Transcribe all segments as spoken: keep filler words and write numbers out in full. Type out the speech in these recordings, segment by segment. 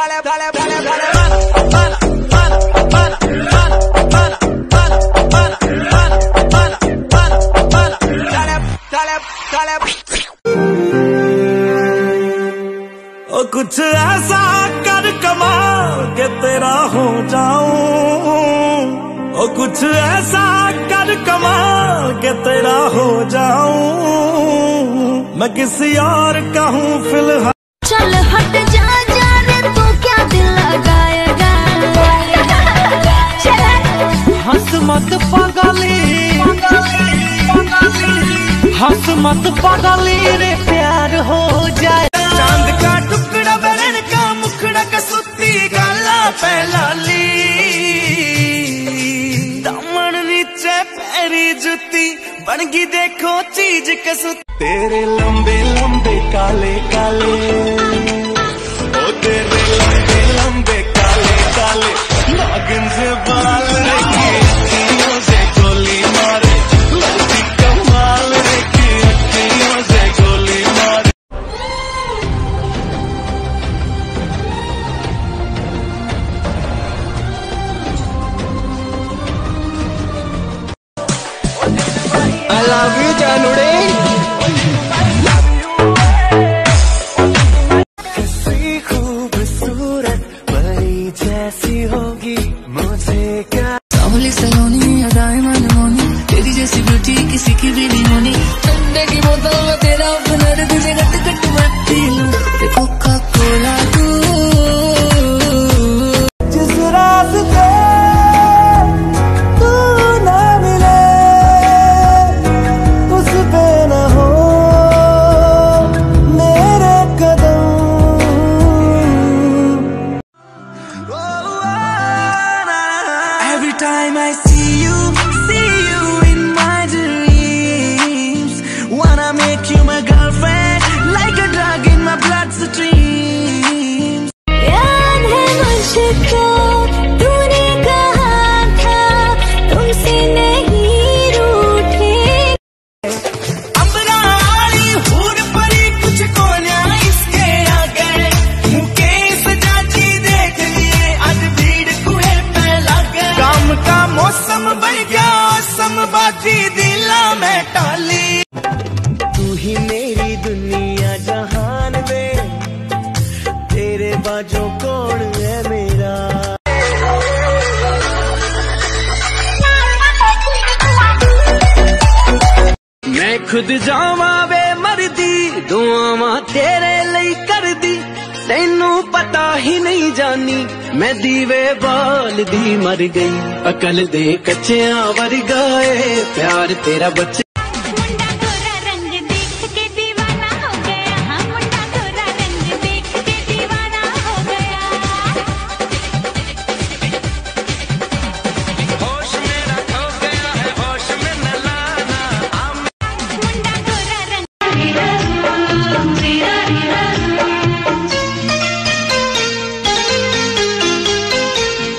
ओ कुछ ऐसा कर कमा के तेरा हो जाऊं, ओ कुछ ऐसा कर कमा के तेरा हो जाऊं, मैं किसी और का हूं फिलहाल। चल हट जा, जा रे तू क्या दिल लगाएगा। हंस मत पागली, हंस मत पागली रे, प्यार हो जाए। चांद का टुकड़ा, बरन का मुखड़ा, कसुती गाला पहला ली, दामन नीचे पैरी जुती बनगी, देखो चीज कसुती। तेरे लंबे लंबे काले काले, ओ तेरे लंबे लंबे काले काले, नागिन से बाल रखे, अखियों से गोली मारे, लड़की कमाल रखे, अखियों से गोली मारे। I love you जानुड़े। किसी की भी नहीं होनी, ठंडे की बोतल में तेरा अपना, तुझे गट गट मत पी लूं, कोका कोला तू। जिस रास्ते तू ना मिले उस पे ना हो मेरे कदम। Every time I see you, see you in my dreams. Wanna make you my girlfriend, like a drug in my bloodstream. याद है मुझको तूने कहा था तुमसे नहीं रूठे। अम्बरा वाली हूर परी कुछ कोना इसके आगे, मुकेश चाची देख लिए आज भीड़ कुएं पे लगे। काम का मौसम बन गया, मौसम बाजी दिला में टाली। तू ही मेरी दुनिया जहान में, तेरे बाजू कौन है मेरा। मैं खुद जावा वे मरदी, दुआवा तेरे लिए कर दी, तेनू पता ही नहीं जानी, मैं दीवे बाल दी मर गई। अकल दे कच्चिया वर गए, प्यार तेरा बच्चे। मुंडा गोरा रंग देख के दीवाना हो गया, हाँ मुंडा गोरा रंग देख के दीवाना हो गया। होश मेरा खो गया है, होश में न लाना। आम- मुंडा गोरा रंग,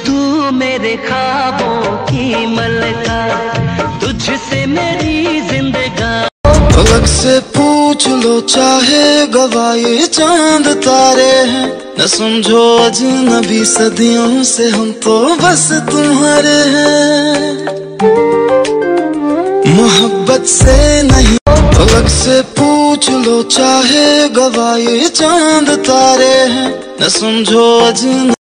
तू मेरे ख्वाबों की मलका, तुझसे मेरी जिंदगानी। फलक से पूछ लो चाहे गवाए चांद तारे हैं, न समझो अजनबी, सदियों से हम तो बस तुम्हारे हैं। मोहब्बत से नहीं, फलक से पूछ लो चाहे गवाए चांद तारे हैं, न समझो अजनबी।